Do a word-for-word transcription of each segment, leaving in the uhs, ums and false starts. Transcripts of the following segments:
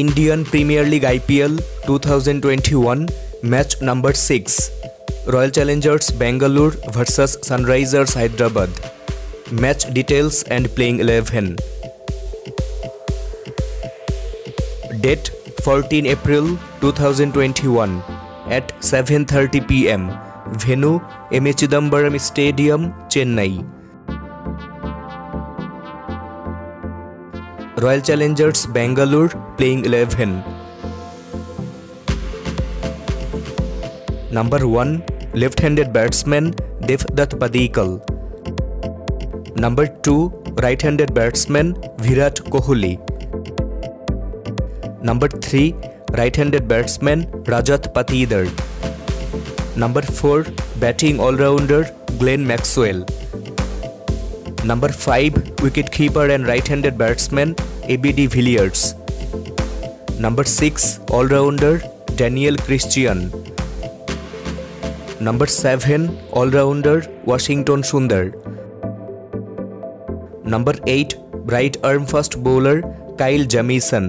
Indian Premier League I P L twenty twenty-one Match Number six Royal Challengers Bangalore versus Sunrisers Hyderabad Match Details and Playing eleven Date fourteen April twenty twenty-one at seven thirty p m Venue M Chidambaram Stadium, Chennai Royal Challengers Bangalore Playing eleven Number one Left-handed batsman Devdutt Padikkal Number two Right-handed batsman Virat Kohli Number three Right-handed batsman Rajat Patidar Number four Batting all-rounder Glenn Maxwell Number five Wicketkeeper and right-handed batsman A B D Villiers Number six All-rounder Daniel Christian Number seven All-rounder Washington Sundar Number eight Right arm fast bowler Kyle Jamieson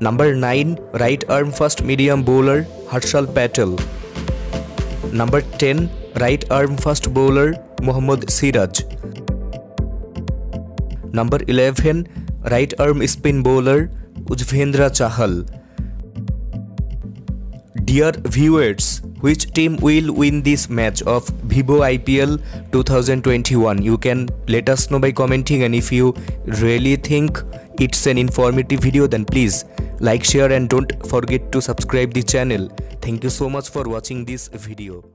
Number nine Right arm fast medium bowler Harshal Patel Number ten Right arm fast bowler Mohammad Siraj Number eleven Right arm spin bowler Yuzvendra Chahal Dear viewers, which team will win this match of Vivo I P L twenty twenty-one? You can let us know by commenting, and if you really think it's an informative video, then please like, share, and don't forget to subscribe the channel. Thank you so much for watching this video.